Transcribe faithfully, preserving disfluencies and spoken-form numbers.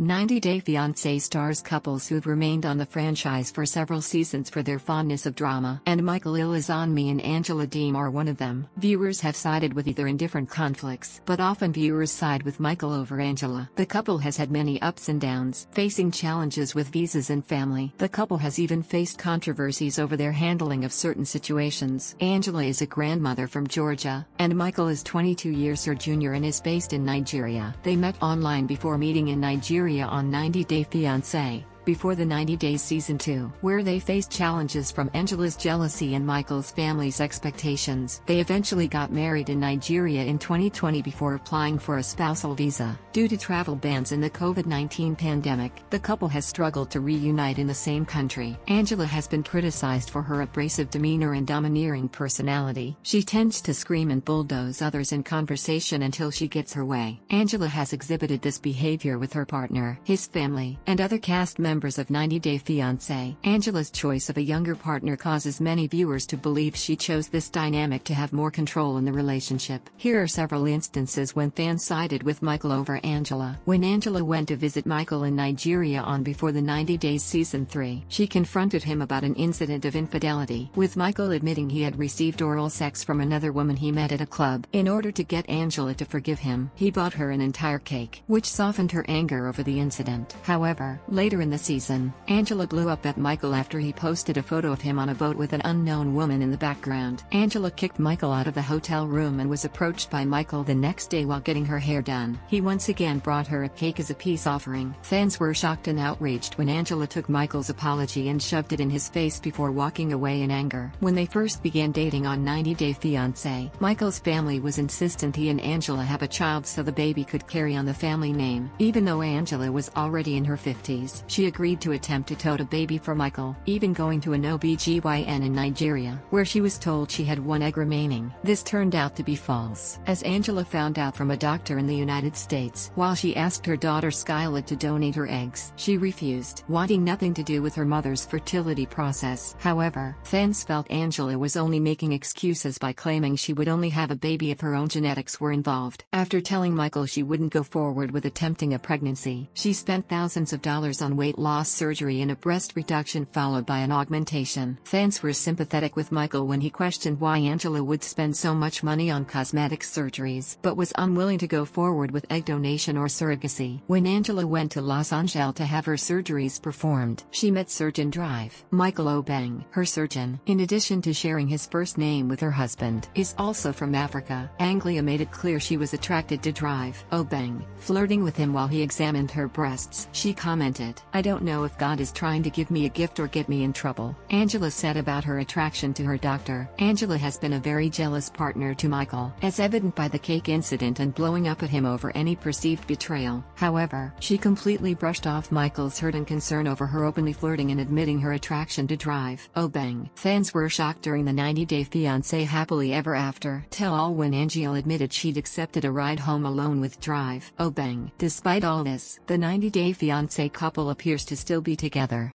ninety day fiancé stars couples who've remained on the franchise for several seasons for their fondness of drama, and Michael Ilesanmi and Angela Deem are one of them. Viewers have sided with either in different conflicts, but often viewers side with Michael over Angela. The couple has had many ups and downs, facing challenges with visas and family. The couple has even faced controversies over their handling of certain situations. Angela is a grandmother from Georgia, and Michael is twenty-two years her junior and is based in Nigeria. They met online before meeting in Nigeria on ninety day fiancé, Before the ninety days Season two, where they faced challenges from Angela's jealousy and Michael's family's expectations. They eventually got married in Nigeria in twenty twenty before applying for a spousal visa. Due to travel bans in the COVID nineteen pandemic, the couple has struggled to reunite in the same country. Angela has been criticized for her abrasive demeanor and domineering personality. She tends to scream and bulldoze others in conversation until she gets her way. Angela has exhibited this behavior with her partner, his family, and other cast members Members of ninety day fiancé. Angela's choice of a younger partner causes many viewers to believe she chose this dynamic to have more control in the relationship. Here are several instances when fans sided with Michael over Angela. When Angela went to visit Michael in Nigeria on Before the ninety days Season three, she confronted him about an incident of infidelity, with Michael admitting he had received oral sex from another woman he met at a club. In order to get Angela to forgive him, he bought her an entire cake, which softened her anger over the incident. However, later in the season, Angela blew up at Michael after he posted a photo of him on a boat with an unknown woman in the background. Angela kicked Michael out of the hotel room and was approached by Michael the next day while getting her hair done. He once again brought her a cake as a peace offering. Fans were shocked and outraged when Angela took Michael's apology and shoved it in his face before walking away in anger. When they first began dating on ninety day fiancé, Michael's family was insistent he and Angela have a child so the baby could carry on the family name. Even though Angela was already in her fifties, she agreed agreed to attempt to tote a baby for Michael, even going to an O B G Y N in Nigeria, where she was told she had one egg remaining. This turned out to be false, as Angela found out from a doctor in the United States. While she asked her daughter Skylar to donate her eggs, she refused, wanting nothing to do with her mother's fertility process. However, fans felt Angela was only making excuses by claiming she would only have a baby if her own genetics were involved. After telling Michael she wouldn't go forward with attempting a pregnancy, she spent thousands of dollars on weight loss loss surgery and a breast reduction followed by an augmentation. Fans were sympathetic with Michael when he questioned why Angela would spend so much money on cosmetic surgeries, but was unwilling to go forward with egg donation or surrogacy. When Angela went to Los Angeles to have her surgeries performed, she met surgeon Drive. Michael Obeng, her surgeon, in addition to sharing his first name with her husband, is also from Africa. Angela made it clear she was attracted to Drive Obeng, flirting with him while he examined her breasts. She commented, "I don't know if God is trying to give me a gift or get me in trouble," Angela said about her attraction to her doctor. Angela has been a very jealous partner to Michael, as evident by the cake incident and blowing up at him over any perceived betrayal. However, she completely brushed off Michael's hurt and concern over her openly flirting and admitting her attraction to Drive Obeng. Fans were shocked during the ninety day fiancé happily ever after tell-all when Angela admitted she'd accepted a ride home alone with Drive Obeng. Despite all this, the ninety day fiancé couple appears to still be together.